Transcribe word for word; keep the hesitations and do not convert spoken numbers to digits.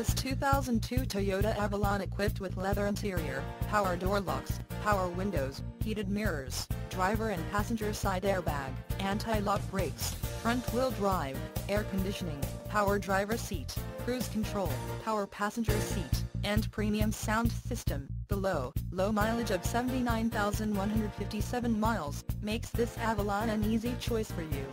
This two thousand two Toyota Avalon equipped with leather interior, power door locks, power windows, heated mirrors, driver and passenger side airbag, anti-lock brakes, front-wheel drive, air conditioning, power driver seat, cruise control, power passenger seat, and premium sound system. The low, low mileage of seventy-nine thousand one hundred fifty-seven miles makes this Avalon an easy choice for you.